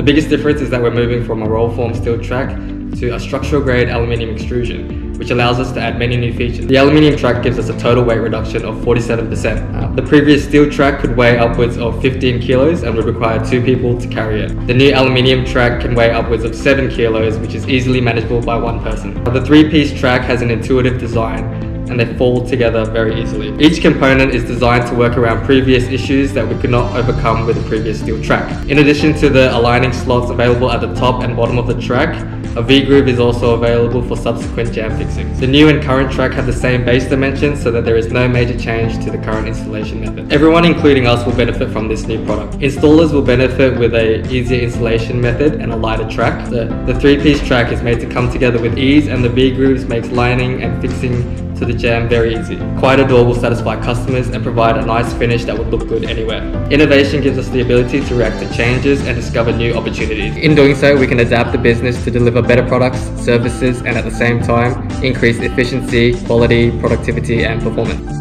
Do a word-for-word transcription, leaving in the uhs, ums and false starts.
The biggest difference is that we're moving from a roll form steel track to a structural grade aluminium extrusion, which allows us to add many new features. The aluminium track gives us a total weight reduction of forty-seven percent. Uh, the previous steel track could weigh upwards of fifteen kilos and would require two people to carry it. The new aluminium track can weigh upwards of seven kilos, which is easily manageable by one person. Uh, the three-piece track has an intuitive design, and they fall together very easily. Each component is designed to work around previous issues that we could not overcome with the previous steel track. In addition to the aligning slots available at the top and bottom of the track, a V-groove is also available for subsequent jam fixings. The new and current track have the same base dimensions, so that there is no major change to the current installation method. Everyone, including us, will benefit from this new product. Installers will benefit with an easier installation method and a lighter track. The, the three-piece track is made to come together with ease, and the V-grooves makes lining and fixing to the jam very easy. Quieter door will satisfy customers and provide a nice finish that would look good anywhere. Innovation gives us the ability to react to changes and discover new opportunities. In doing so, we can adapt the business to deliver better products, services, and at the same time, increase efficiency, quality, productivity, and performance.